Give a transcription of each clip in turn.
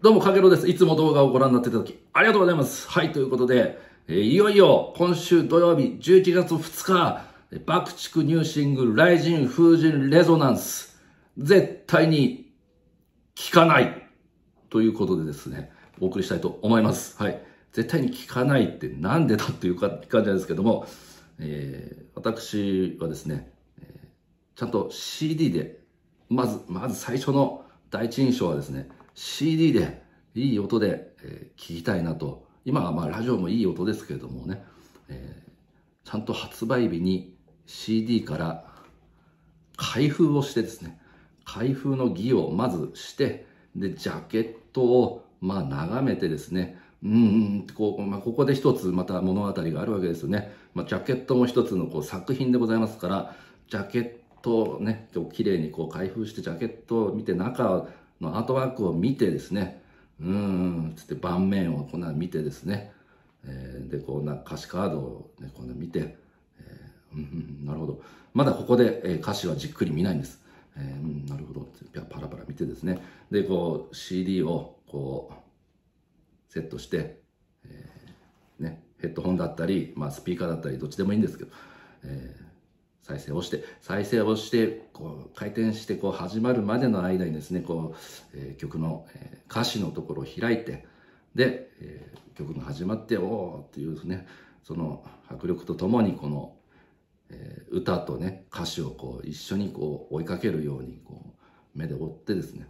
どうも、Kage-Lowです。いつも動画をご覧になっていただき、ありがとうございます。はい、ということで、いよいよ、今週土曜日、11月2日、BUCK-TICKニューシングル、雷神風神レゾナンス、絶対に、聞かないということでですね、お送りしたいと思います。はい。絶対に聞かないってなんでだっていう感じなんですけども、私はですね、ちゃんと CD で、まず最初の第一印象はですね、CD でいい音で聞きたいなと。今はまあラジオもいい音ですけれどもね、ちゃんと発売日に CD から開封をしてですね、開封の儀をまずして、で、ジャケットをまあ眺めてですね、ここで一つまた物語があるわけですよね。ジャケットも一つのこう作品でございますから、ジャケットをね、綺麗にこう開封してジャケットを見て中のアートワークを見てですね、つって盤面をこんな見てですね、でこんな歌詞カードを、ね、こんな見て、なるほど、まだここで、歌詞はじっくり見ないんです、なるほどってパラパラ見てですね、でこう CD をこうセットして、ね、ヘッドホンだったり、スピーカーだったりどっちでもいいんですけど、再生をしてこう回転してこう始まるまでの間にですね、こう、曲の、歌詞のところを開いて、で、曲が始まっておおっていうね、その迫力とともにこの、歌とね歌詞をこう一緒にこう追いかけるようにこう目で追ってですね、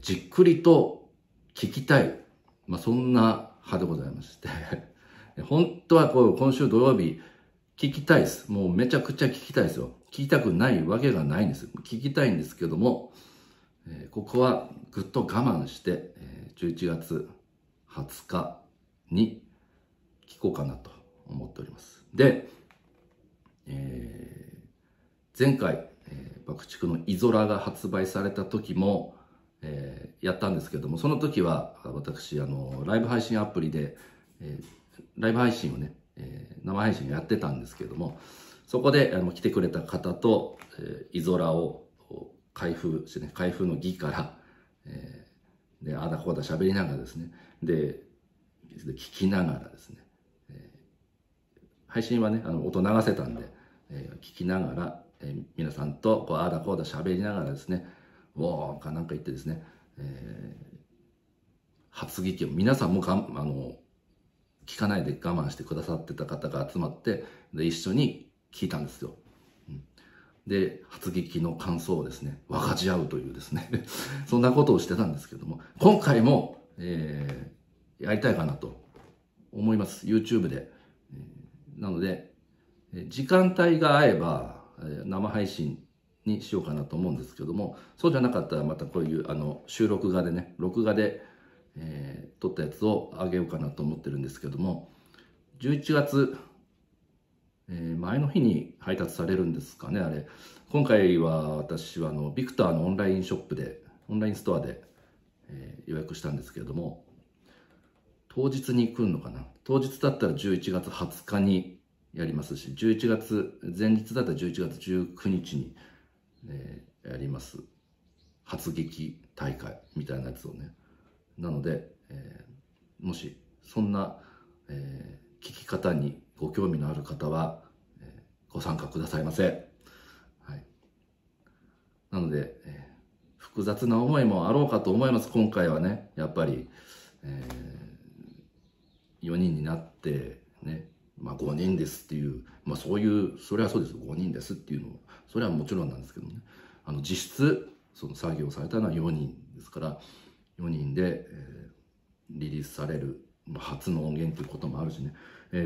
じっくりと聴きたい、そんな派でございまして本当はこう今週土曜日聞きたいです。もうめちゃくちゃ聞きたいですよ。聞きたくないわけがないんです。聞きたいんですけども、ここはぐっと我慢して、11月20日に聞こうかなと思っております。で、前回、BUCK-TICKのイゾラが発売された時も、やったんですけども、その時は私、ライブ配信アプリで、ライブ配信をね、生配信やってたんですけども、そこで来てくれた方と、イゾラを開封してね、開封の儀から、であだこうだ喋りながらですね、で聞きながらですね、配信はね音流せたんで、聞きながら、皆さんとこうあだこうだ喋りながらですね、ウォーかなんか言ってですね、発撃を皆さんも聞かないで我慢してくださってた方が集まって、で一緒に聞いたんですよ。で、初聞きの感想をですね、分かち合うというですね、そんなことをしてたんですけども、今回も、やりたいかなと思います。YouTube で。なので、時間帯が合えば、生配信にしようかなと思うんですけども、そうじゃなかったらまたこういう収録画でね、録画で、撮ったやつをあげようかなと思ってるんですけども、11月、前の日に配達されるんですかね、あれ。今回は私はビクターのオンラインストアで、予約したんですけれども、当日に来るのかな。当日だったら11月20日にやりますし、前日だったら11月19日に、やります。初撃大会みたいなやつをね。なので、もしそんな、聞き方にご興味のある方は、ご参加くださいませ。はい、なので、複雑な思いもあろうかと思います。今回はね、やっぱり、4人になって、ね、5人ですっていう、それはそうですよ、5人ですっていうのも、それはもちろんなんですけどね、実質、その作業されたのは4人ですから、4人で、リリースされる、初の音源ということもあるしね、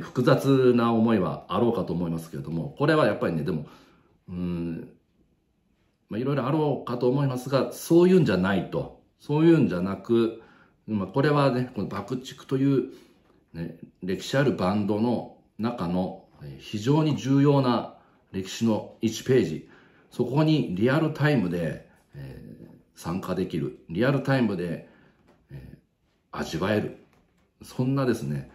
複雑な思いはあろうかと思いますけれども、これはやっぱりね、でも、いろいろあろうかと思いますが、そういうんじゃなく、これはね、このBUCK-TICKという、ね、歴史あるバンドの中の非常に重要な歴史の1ページ、そこにリアルタイムで、参加できる、リアルタイムで、味わえる、そんなですね、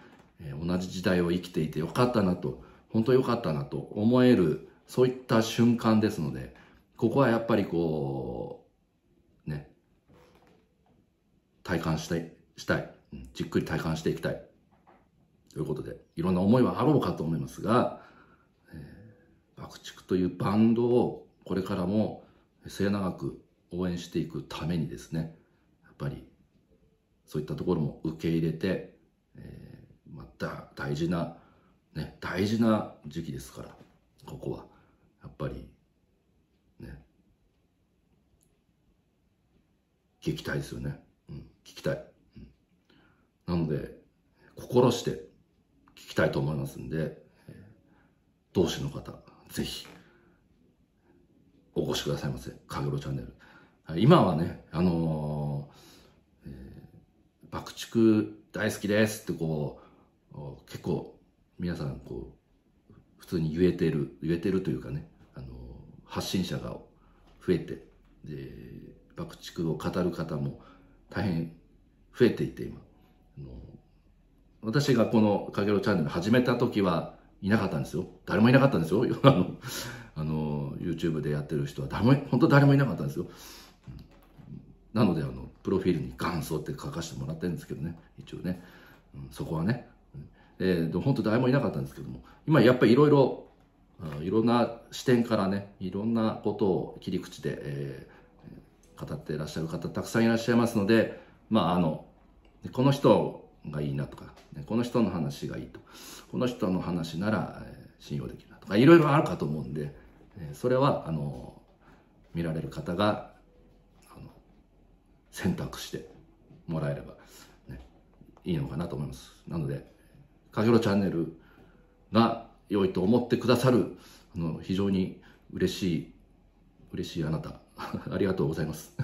同じ時代を生きていてよかったなと、本当よかったなと思える、そういった瞬間ですので、ここはやっぱりこうね、体感したい、じっくり体感していきたいということで、いろんな思いはあろうかと思いますが、BUCK-TICKというバンドをこれからも末永く応援していくためにですね、やっぱりそういったところも受け入れて、また大事なね、大事な時期ですから、ここはやっぱりね、聞きたいですよね。聞きたい。なので心して聞きたいと思いますんで、同志の方ぜひお越しくださいませ。Kage-Lowチャンネル、今はね、BUCK-TICK大好きですってこう結構皆さんこう普通に言えてるというかね、発信者が増えて、でBUCK-TICKを語る方も大変増えていて、今私がこのKage-Lowチャンネル始めた時はいなかったんですよ。誰もいなかったんですよ。YouTube でやってる人は本当誰もいなかったんですよ。なのでプロフィールに元祖って書かせてもらってるんですけどね、一応ね、そこはね、本当誰もいなかったんですけども、今やっぱりいろんな視点からね、いろんなことを切り口で、語っていらっしゃる方たくさんいらっしゃいますので、まあこの人がいいなとか、この人の話がいいと、この人の話なら信用できるなとか、いろいろあるかと思うんで、それは見られる方が選択してもらえれば、ね、いいのかなと思います。なのでKage-Lowチャンネルが良いと思ってくださる非常に嬉しいあなたありがとうございます。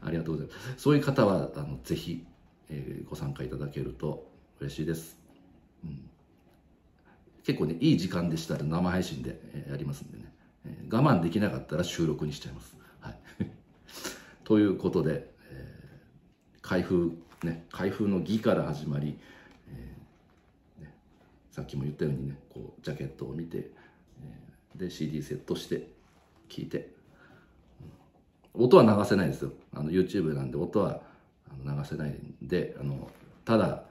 ありがとうございます。そういう方はぜひ、ご参加いただけると嬉しいです。結構ね、いい時間でしたら生配信でやりますんでね、我慢できなかったら収録にしちゃいます。はい、ということで、開封の儀から始まり、さっきも言ったようにね、こうジャケットを見て、で CD セットして聴いて。音は流せないですよ。YouTube なんで音は流せないんで、ただ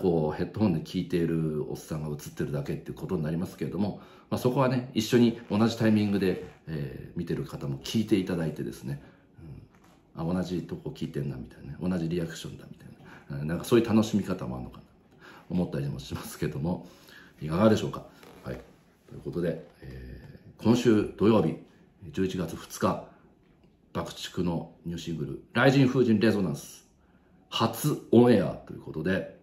こうヘッドホンで聴いているおっさんが映ってるだけっていうことになりますけれども、まあ、そこはね、一緒に同じタイミングで、見てる方も聴いていただいてですね、あ、同じとこ聴いてんなみたいな、同じリアクションだみたいな、なんかそういう楽しみ方もあるのかなと思ったりもしますけども、いかがでしょうか。はい、ということで、今週土曜日11月2日BUCK-TICKのニューシングル「雷神風神レゾナンス」初オンエアということで、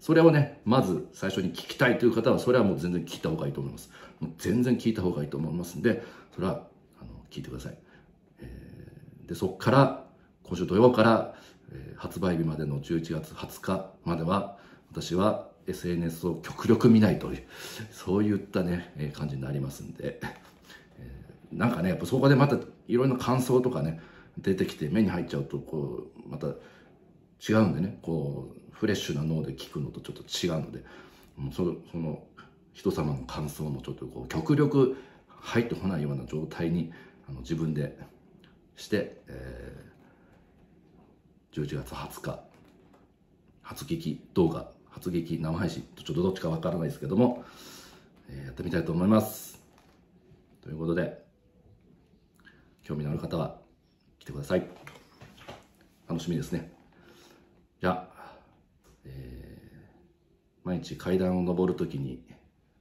それをね、まず最初に聞きたいという方は、それはもう全然聞いた方がいいと思います。全然聞いた方がいいと思いますんで、それは聞いてください。でそこから今週土曜から発売日までの11月20日までは、私は SNS を極力見ないという、そういったね感じになりますんで。なんかね、やっぱそこでまたいろんな感想とかね出てきて目に入っちゃうと、こうまた違うんでね、こうフレッシュな脳で聞くのとちょっと違うので、その人様の感想もちょっとこう極力入ってこないような状態に自分でして、11月20日初聞き動画、初聞き生配信、ちょっとどっちかわからないですけども、やってみたいと思います。ということで。興味のある方は来てください。楽しみですね。じゃあ、毎日階段を上るときに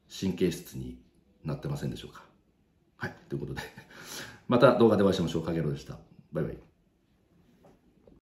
神経質になってませんでしょうか。はい、ということでまた動画でお会いしましょう。Kage-Lowでした。バイバイ。